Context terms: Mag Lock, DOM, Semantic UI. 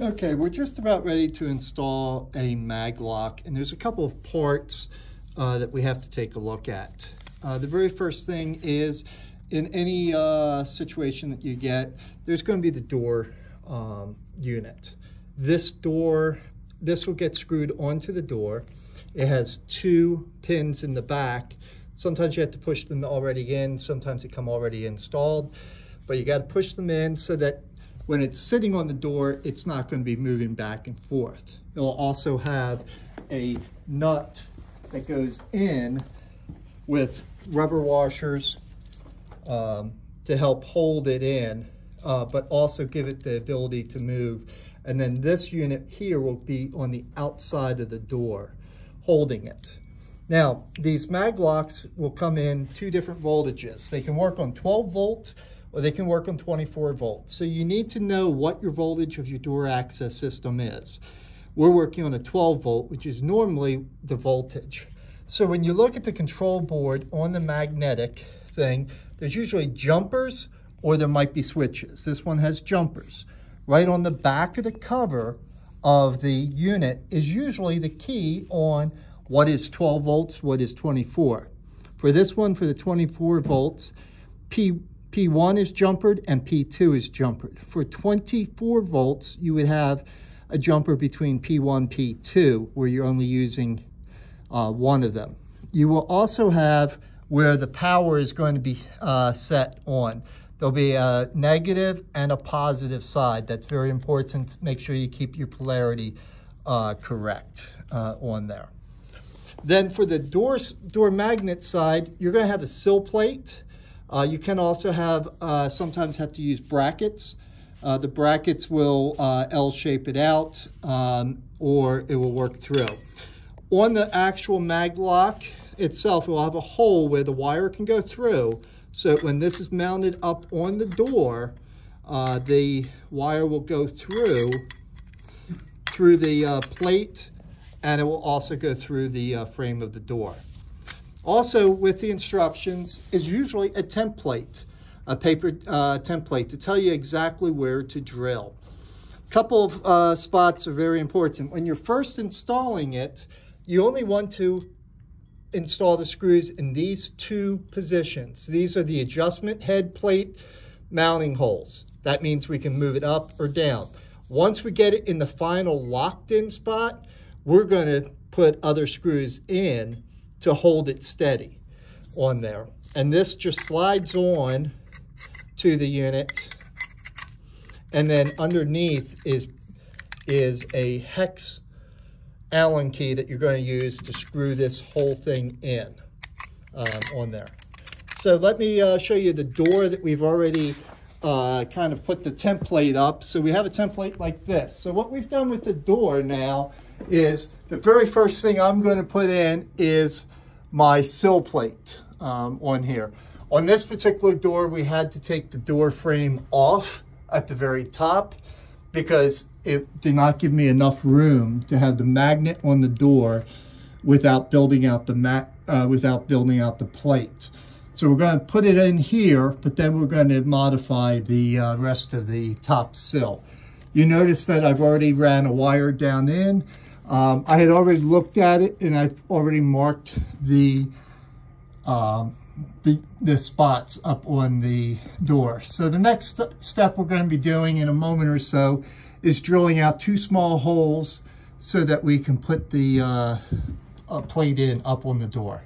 Okay, we're just about ready to install a Mag Lock, and there's a couple of parts that we have to take a look at. The very first thing is, in any situation that you get, there's going to be the door unit. This will get screwed onto the door. It has two pins in the back. Sometimes you have to push them already in, sometimes they come already installed, but you got to push them in so that when it's sitting on the door, it's not going to be moving back and forth. It'll also have a nut that goes in with rubber washers to help hold it in, but also give it the ability to move. And then this unit here will be on the outside of the door, holding it. Now, these Mag Locks will come in two different voltages. They can work on 12 volt, or they can work on 24 volts. So you need to know what your voltage of your door access system is. We're working on a 12 volt, which is normally the voltage. So when you look at the control board on the magnetic thing, there's usually jumpers or there might be switches. This one has jumpers. Right on the back of the cover of the unit is usually the key on what is 12 volts, what is 24. For this one, for the 24 volts, P1 is jumpered and P2 is jumpered. For 24 volts, you would have a jumper between P1, P2, where you're only using one of them. You will also have where the power is going to be set on. There'll be a negative and a positive side. That's very important. Make sure you keep your polarity correct on there. Then for the door magnet side, you're going to have a sill plate. You can also have, sometimes have to use brackets. The brackets will L-shape it out or it will work through. On the actual Mag Lock itself, it will have a hole where the wire can go through. So when this is mounted up on the door, the wire will go through the plate, and it will also go through the frame of the door. Also with the instructions is usually a template, a paper template to tell you exactly where to drill. A couple of spots are very important. When you're first installing it, you only want to install the screws in these two positions. These are the adjustment head plate mounting holes. That means we can move it up or down. Once we get it in the final locked in spot, we're going to put other screws in to hold it steady on there. And this just slides on to the unit. And then underneath is a hex Allen key that you're going to use to screw this whole thing in on there. So let me show you the door that we've already kind of put the template up. So we have a template like this. So what we've done with the door now is the very first thing I'm going to put in is my sill plate on here. On this particular door, we had to take the door frame off at the very top because it did not give me enough room to have the magnet on the door without building out the plate. So we're going to put it in here, but then we're going to modify the rest of the top sill. You notice that I've already ran a wire down in. I had already looked at it, and I've already marked the spots up on the door. So the next step we're going to be doing in a moment or so is drilling out two small holes so that we can put the plate in up on the door.